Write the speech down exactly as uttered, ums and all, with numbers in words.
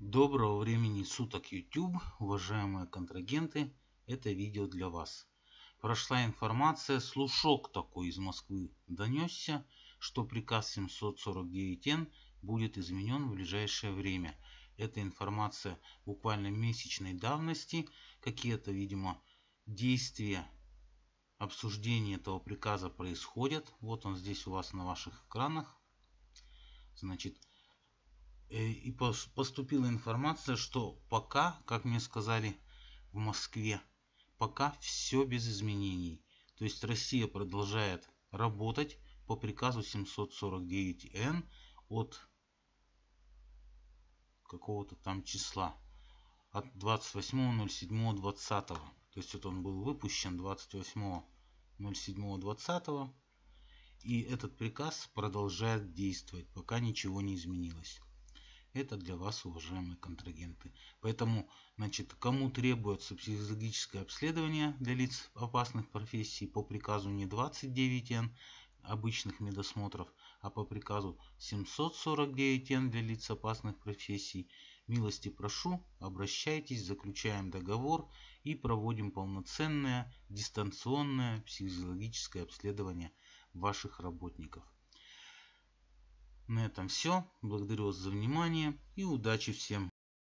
Доброго времени суток, YouTube, уважаемые контрагенты, это видео для вас. Прошла информация, слушок такой из Москвы донесся, что приказ семьсот сорок девять Н будет изменен в ближайшее время. Эта информация буквально месячной давности, какие-то, видимо, действия, обсуждения этого приказа происходят. Вот он здесь у вас на ваших экранах. Значит, и поступила информация, что пока, как мне сказали в Москве, пока все без изменений. То есть Россия продолжает работать по приказу семьсот сорок девять Н от какого-то там числа. От двадцать восьмого ноль седьмого двадцатого. То есть вот он был выпущен двадцать восьмого ноль седьмого двадцатого. И этот приказ продолжает действовать, пока ничего не изменилось. Это для вас, уважаемые контрагенты. Поэтому, значит, кому требуется психологическое обследование для лиц опасных профессий по приказу не двадцать девять Н обычных медосмотров, а по приказу семьсот сорок девять Н для лиц опасных профессий, милости прошу, обращайтесь, заключаем договор и проводим полноценное дистанционное психологическое обследование ваших работников. На этом все. Благодарю вас за внимание и удачи всем!